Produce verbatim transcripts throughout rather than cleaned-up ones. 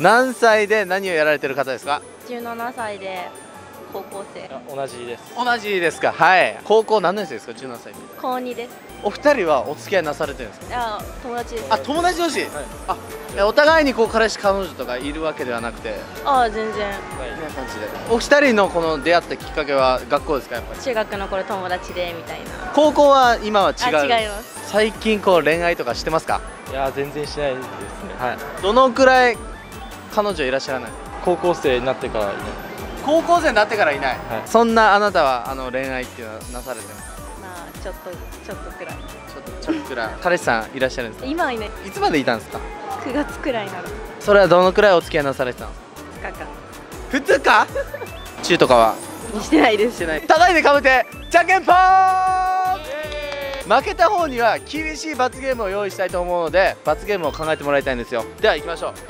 何歳で何をやられてる方ですか？じゅうななさいで高校生。同じです。同じですか。はい。高校何年生ですか？じゅうななさいで。こうにです。お二人はお付き合いなされてるんですか？いや、友達です。あ、友達同士。あ、お互いにこう彼氏彼女とかいるわけではなくて。ああ、全然。みたいな感じで。お二人のこの出会ったきっかけは学校ですか？やっぱり。中学の頃友達でみたいな。高校は今は違う。違います。最近こう恋愛とかしてますか？いや、全然しないですね。はい。どのくらい彼女いらっしゃらない？高校生になってからいない。高校生になってからいない。はい、そんなあなたはあの恋愛っていうのはなされてますか？まあちょっとちょっとくらい。ちょっとちょっとくらい。彼氏さんいらっしゃるんですか？今はいない。いつまでいたんですか？くがつくらいなの。それはどのくらいお付き合いなされてたの？ふつかかん。ふつか？中とかは？してないです。してない。叩いてかぶってじゃんけんぽーん。負けた方には厳しい罰ゲームを用意したいと思うので、罰ゲームを考えてもらいたいんですよ。では行きましょう。オープン。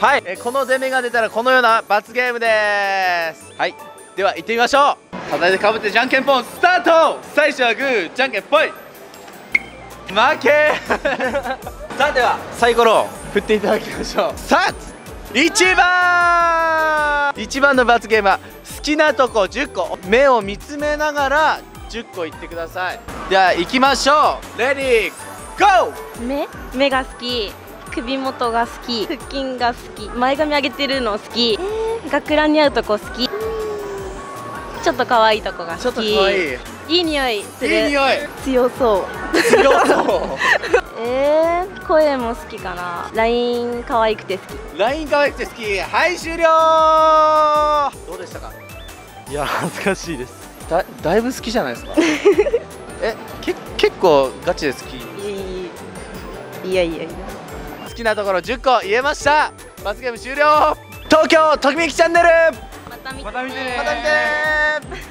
はい、えこの出目が出たらこのような罰ゲームでーす。はい、では行ってみましょう。叩いてかぶってじゃんけんぽんスタート。最初はグー、じゃんけんぽい。負けさあではサイコロを振っていただきましょう。さあいちばんいちばんの罰ゲームは好きなとこじゅっこ、目を見つめながらじゅっこいってください。では行きましょう。レディーゴー。目目が好き、首元が好き、腹筋が好き、前髪上げてるの好き、学ランに合うとこ好き、ちょっと可愛いとこが好き、いい匂いする、いい匂い、強そう強そうえー、声も好きかな、ライン可愛くて好き、ライン可愛くて好き。はい、終了。どうでしたか？いや恥ずかしいです。 だ, だいぶ好きじゃないですかえけ結構ガチで好き。いやいやいや、好きなところじゅっこ言えました。罰ゲーム終了。東京ときめきチャンネル、また見てね。